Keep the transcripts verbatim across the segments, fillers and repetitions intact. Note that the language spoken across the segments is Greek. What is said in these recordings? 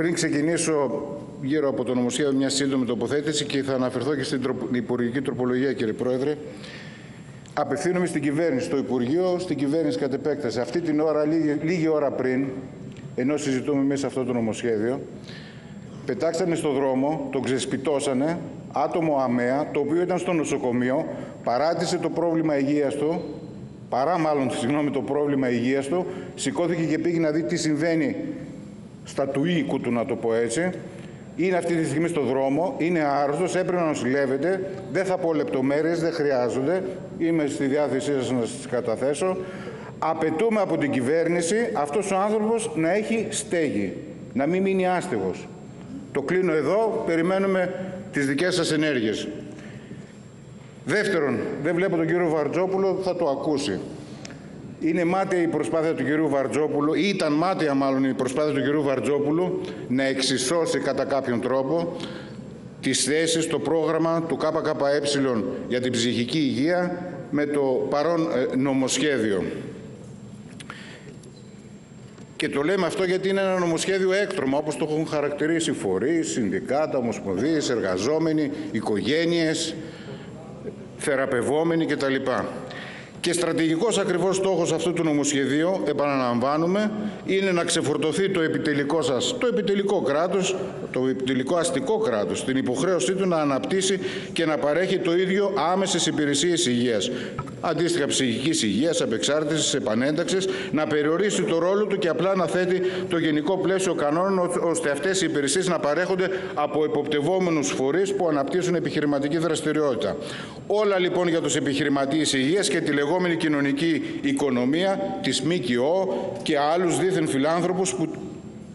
Πριν ξεκινήσω γύρω από το νομοσχέδιο, μια σύντομη τοποθέτηση και θα αναφερθώ και στην υπουργική τροπολογία, κύριε Πρόεδρε. Απευθύνομαι στην κυβέρνηση, στο Υπουργείο, στην κυβέρνηση κατ' επέκταση. Αυτή την ώρα, λίγη, λίγη ώρα πριν, ενώ συζητούμε μέσα σε αυτό το νομοσχέδιο, πετάξανε στον δρόμο, τον ξεσπιτώσανε, άτομο αμαία, το οποίο ήταν στο νοσοκομείο, παράτησε το πρόβλημα υγείας του, παρά μάλλον, συγγνώμη, το πρόβλημα υγείας του, σηκώθηκε και πήγε να δει τι συμβαίνει στα του οίκου του, να το πω έτσι. Είναι αυτή τη στιγμή στον δρόμο, είναι άρρωστος, έπρεπε να νοσηλεύεται. Δεν θα πω λεπτομέρειες, δεν χρειάζονται. Είμαι στη διάθεσή σας να σας καταθέσω. Απαιτούμε από την κυβέρνηση αυτός ο άνθρωπος να έχει στέγη, να μην μείνει άστεγος. Το κλείνω εδώ, περιμένουμε τις δικές σας ενέργειες. Δεύτερον, δεν βλέπω τον κύριο Βαρτζόπουλο, θα το ακούσει. Είναι μάταια η προσπάθεια του κυρίου Βαρτζόπουλου, ή ήταν μάταια μάλλον η προσπάθεια του κυρίου Βαρτζόπουλου, να εξισώσει κατά κάποιον τρόπο τις θέσεις, το πρόγραμμα του ΚΚΕ για την ψυχική υγεία με το παρόν νομοσχέδιο. Και το λέμε αυτό γιατί είναι ένα νομοσχέδιο έκτρωμα, όπως το έχουν χαρακτηρίσει φορείς, συνδικάτα, ομοσπονδίες, εργαζόμενοι, οικογένειες, θεραπευόμενοι κτλ. Και στρατηγικός ακριβώς στόχος αυτού του νομοσχεδίου, επαναλαμβάνουμε, είναι να ξεφορτωθεί το επιτελικό σας, το επιτελικό κράτος, το επιτελικό αστικό κράτος, στην υποχρέωσή του να αναπτύσσει και να παρέχει το ίδιο άμεσες υπηρεσίες υγείας, αντίστοιχα ψυχικής υγείας, απεξάρτησης, επανένταξης, να περιορίσει το ρόλο του και απλά να θέτει το γενικό πλαίσιο κανόνων, ώστε αυτές οι υπηρεσίες να παρέχονται από εποπτευόμενους φορείς που αναπτύσσουν επιχειρηματική δραστηριότητα. Όλα λοιπόν για τους επιχειρηματίες υγείας και τη λεγόμενη κοινωνική οικονομία, της ΜΚΟ και άλλους δίθεν φιλάνθρωπους που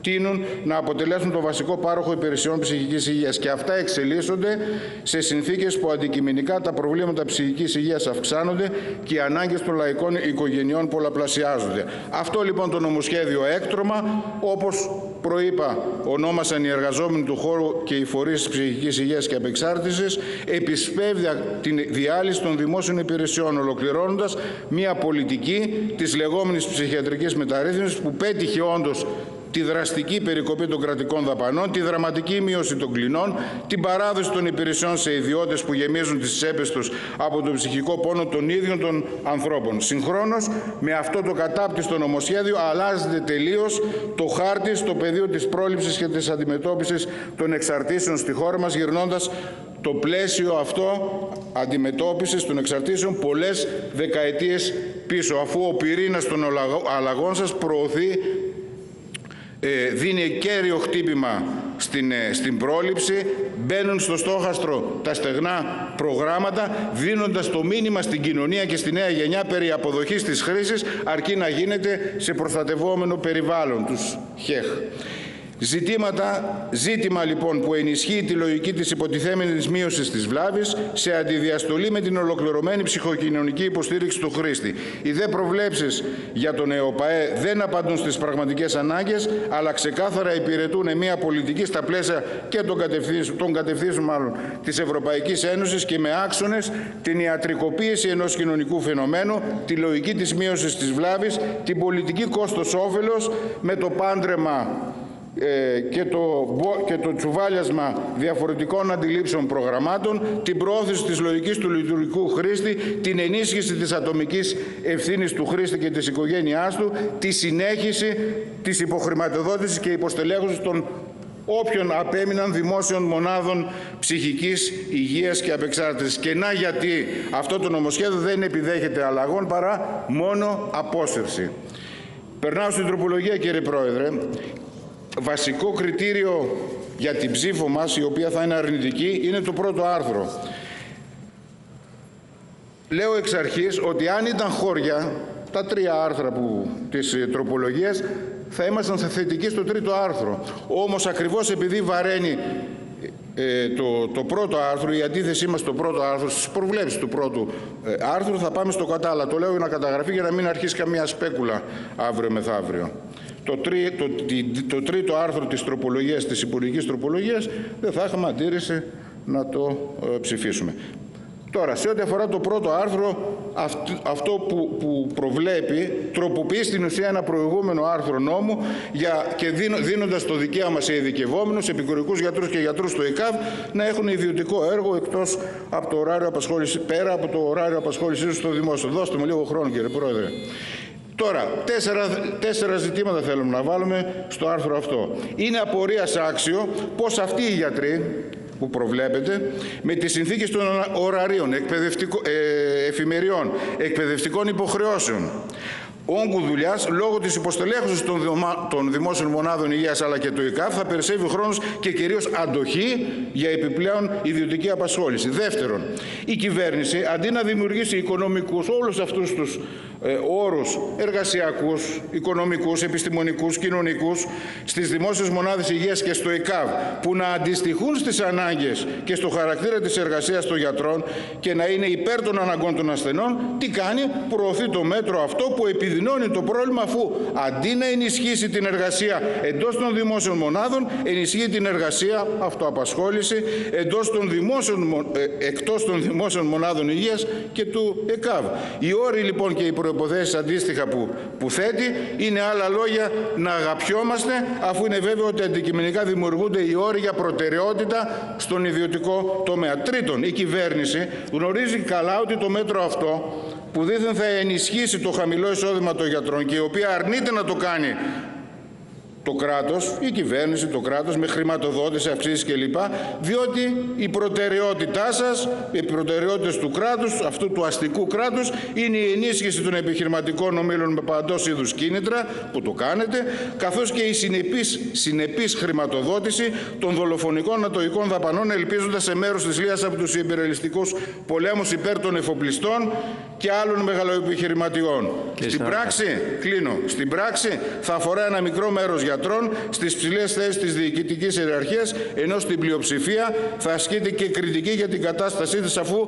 τείνουν να αποτελέσουν το βασικό πάροχο υπηρεσιών ψυχικής υγείας. Και αυτά εξελίσσονται σε συνθήκες που αντικειμενικά τα προβλήματα ψυχικής υγείας αυξάνονται και οι ανάγκες των λαϊκών οικογενειών πολλαπλασιάζονται. Αυτό λοιπόν το νομοσχέδιο έκτρωμα, όπως προείπα, ονόμασαν οι εργαζόμενοι του χώρου και οι φορείς ψυχικής υγείας και απεξάρτησης, επισπεύδει την διάλυση των δημόσιων υπηρεσιών, ολοκληρώνοντας μια πολιτική της λεγόμενης ψυχιατρικής μεταρρύθμισης που πέτυχε όντως τη δραστική περικοπή των κρατικών δαπανών, τη δραματική μείωση των κλινών, την παράδοση των υπηρεσιών σε ιδιώτες που γεμίζουν τις τσέπες τους από τον ψυχικό πόνο των ίδιων των ανθρώπων. Συγχρόνως, με αυτό το κατάπτυστο νομοσχέδιο αλλάζεται τελείως το χάρτη στο πεδίο της πρόληψης και της αντιμετώπισης των εξαρτήσεων στη χώρα μας, γυρνώντας το πλαίσιο αυτό αντιμετώπισης των εξαρτήσεων πολλές δεκαετίες πίσω, αφού ο πυρήνας των αλλαγών σας προωθεί δίνει κέριο χτύπημα στην, στην πρόληψη, μπαίνουν στο στόχαστρο τα στεγνά προγράμματα, δίνοντας το μήνυμα στην κοινωνία και στη νέα γενιά περί αποδοχής της χρήσης, αρκεί να γίνεται σε προστατευόμενο περιβάλλον, τους ΧΕΧ. Ζητήματα, ζήτημα λοιπόν που ενισχύει τη λογική της υποτιθέμενης μείωσης της βλάβης σε αντιδιαστολή με την ολοκληρωμένη ψυχοκοινωνική υποστήριξη του χρήστη. Οι δε προβλέψεις για τον ΕΟΠΑΕ δεν απαντούν στις πραγματικές ανάγκες, αλλά ξεκάθαρα υπηρετούν μια πολιτική στα πλαίσια και των κατευθύνσεων, των κατευθύνσεων μάλλον, της Ευρωπαϊκής Ένωσης και με άξονες την ιατρικοποίηση ενός κοινωνικού φαινομένου, τη λογική της μείωσης της βλάβης, την πολιτική κόστος-όφελος με το πάντρεμα Και το, και το τσουβάλιασμα διαφορετικών αντιλήψεων προγραμμάτων, την προώθηση της λογικής του λειτουργικού χρήστη, την ενίσχυση της ατομικής ευθύνης του χρήστη και της οικογένειάς του, τη συνέχιση της υποχρηματοδότησης και υποστελέχωσης των όποιων απέμειναν δημόσιων μονάδων ψυχικής υγείας και απεξάρτησης. Και να γιατί αυτό το νομοσχέδιο δεν επιδέχεται αλλαγών παρά μόνο απόσυρση. Περνάω στην τροπολογία, κύριε Πρόεδρε. Βασικό κριτήριο για την ψήφο μας, η οποία θα είναι αρνητική, είναι το πρώτο άρθρο. Λέω εξ αρχής ότι αν ήταν χώρια τα τρία άρθρα που, της τροπολογίας, θα ήμασταν θετικοί στο τρίτο άρθρο. Όμως ακριβώς επειδή βαραίνει ε, το, το πρώτο άρθρο, η αντίθεσή μας στο πρώτο άρθρο, στις προβλέψεις του πρώτου ε, άρθρου, θα πάμε στο κατάλληλα. Το λέω να καταγραφεί για να μην αρχίσει καμία σπέκουλα αύριο μεθαύριο. Το, τρί, το, το τρίτο άρθρο της τροπολογίας, της υπουργικής τροπολογίας, δεν θα είχαμε αντίρρηση να το ε, ψηφίσουμε. Τώρα, σε ό,τι αφορά το πρώτο άρθρο, αυτό που, που προβλέπει, τροποποιεί στην ουσία ένα προηγούμενο άρθρο νόμου για, και δίνοντας το δικαίωμα σε ειδικευόμενους, επικουρικούς γιατρούς και γιατρούς στο ΕΚΑΒ να έχουν ιδιωτικό έργο εκτός από το ωράριο απασχόλησης, πέρα από το ωράριο απασχόλησης τους στο δημόσιο. Δώστε μου λίγο χρόνο, κύριε Πρόεδρε. Τώρα, τέσσερα, τέσσερα ζητήματα θέλουμε να βάλουμε στο άρθρο αυτό. Είναι απορίας άξιο πώς αυτοί οι γιατροί που προβλέπεται, με τις συνθήκες των ωραρίων, εκπαιδευτικο... ε, εφημεριών, εκπαιδευτικών υποχρεώσεων, όγκου δουλειάς, λόγω της υποστελέχωσης των, δομα... των δημόσιων μονάδων υγείας αλλά και του ΕΚΑΒ, θα περισσεύει ο χρόνος και κυρίως αντοχή για επιπλέον ιδιωτική απασχόληση. Δεύτερον, η κυβέρνηση, αντί να δημιουργήσει οικονομικούς όλους αυτούς τους ε, όρους εργασιακούς, οικονομικούς, επιστημονικούς, κοινωνικούς, στις δημόσιες μονάδες υγείας και στο ΕΚΑΒ, που να αντιστοιχούν στις ανάγκες και στο χαρακτήρα της εργασίας των γιατρών και να είναι υπέρ των αναγκών των ασθενών, τι κάνει? Προωθεί το μέτρο αυτό που επι Επιδεινώνει το πρόβλημα, αφού αντί να ενισχύσει την εργασία εντός των δημόσιων μονάδων, ενισχύει την εργασία αυτοαπασχόληση εντός των δημόσιων, ε, εκτός των δημόσιων μονάδων υγείας και του ΕΚΑΒ. Οι όροι λοιπόν και οι προϋποθέσεις αντίστοιχα που, που θέτει είναι άλλα λόγια να αγαπιόμαστε, αφού είναι βέβαιο ότι αντικειμενικά δημιουργούνται οι όροι για προτεραιότητα στον ιδιωτικό τομέα. Τρίτον, η κυβέρνηση γνωρίζει καλά ότι το μέτρο αυτό, που δήθεν θα ενισχύσει το χαμηλό εισόδημα των γιατρών και η οποία αρνείται να το κάνει το κράτος, η κυβέρνηση, το κράτος, με χρηματοδότηση, αυξήσεις κλπ. Διότι η προτεραιότητά σας, οι προτεραιότητες του κράτους, αυτού του αστικού κράτους, είναι η ενίσχυση των επιχειρηματικών ομίλων με παντός είδους κίνητρα, που το κάνετε, καθώς και η συνεπής, συνεπής χρηματοδότηση των δολοφονικών ατοικών δαπανών, ελπίζοντας σε μέρος της λίας από τους υπερελιστικούς πολέμους υπέρ των εφοπλιστών και άλλων μεγαλοεπιχειρηματιών. Στην πράξη, κλείνω, στην πράξη θα αφορά ένα μικρό μέρος για στις ψηλές θέσεις της διοικητικής ιεραρχίας, ενώ στην πλειοψηφία θα ασκείται και κριτική για την κατάστασή της, αφού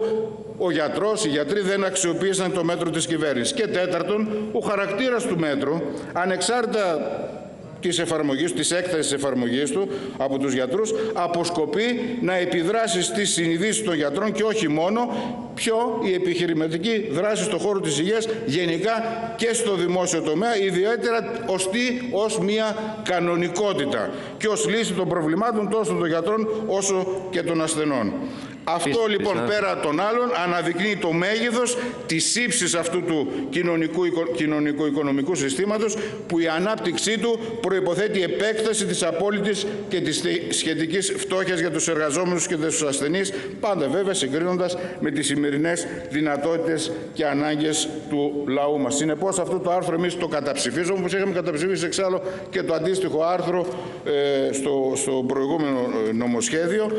ο γιατρός, οι γιατροί δεν αξιοποίησαν το μέτρο της κυβέρνησης. Και τέταρτον, ο χαρακτήρας του μέτρου, ανεξάρτητα της εφαρμογής, της έκτασης εφαρμογής του από τους γιατρούς, αποσκοπεί να επιδράσει στις συνειδήσεις των γιατρών και όχι μόνο, ποιο η επιχειρηματική δράση στον χώρο της υγείας γενικά και στο δημόσιο τομέα, ιδιαίτερα ως τι, ως μια κανονικότητα και ως λύση των προβλημάτων τόσο των γιατρών όσο και των ασθενών. Αυτό λοιπόν πέρα των άλλων αναδεικνύει το μέγεθος της ύψης αυτού του κοινωνικού-οικονομικού συστήματος, που η ανάπτυξή του προϋποθέτει επέκταση της απόλυτης και της σχετικής φτώχειας για τους εργαζόμενους και τους ασθενείς, πάντα βέβαια συγκρίνοντας με τις σημερινές δυνατότητες και ανάγκες του λαού μας. Συνεπώς αυτό το άρθρο εμείς το καταψηφίζουμε, όπως είχαμε καταψηφίσει εξάλλου και το αντίστοιχο άρθρο ε, στο, στο προηγούμενο νομοσχέδιο.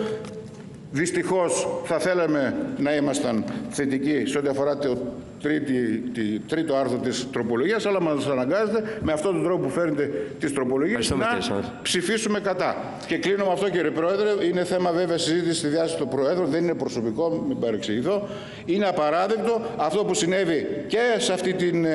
Δυστυχώς θα θέλαμε να ήμασταν θετικοί σε ό,τι αφορά το τρίτη, τη, τρίτο άρθρο της τροπολογίας, αλλά μας αναγκάζεται με αυτόν τον τρόπο που φέρνετε τις τροπολογίες να ψηφίσουμε κατά. Και κλείνω με αυτό, κύριε Πρόεδρε, είναι θέμα βέβαια συζήτηση στη διάσταση του Προέδρου, δεν είναι προσωπικό, μην παρεξηγηθώ. Είναι απαράδεκτο αυτό που συνέβη και σε αυτή την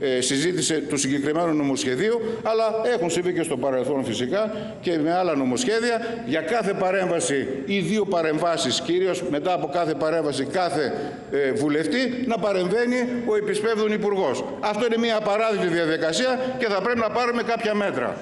Ε, συζήτηση του συγκεκριμένου νομοσχεδίου, αλλά έχουν συμβεί και στο παρελθόν φυσικά και με άλλα νομοσχέδια. Για κάθε παρέμβαση ή δύο παρεμβάσεις, κυρίως μετά από κάθε παρέμβαση κάθε ε, βουλευτή, να παρεμβαίνει ο επισπεύδων υπουργός. Αυτό είναι μια απαράδεκτη διαδικασία και θα πρέπει να πάρουμε κάποια μέτρα.